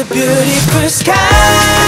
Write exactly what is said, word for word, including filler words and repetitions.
a beautiful sky.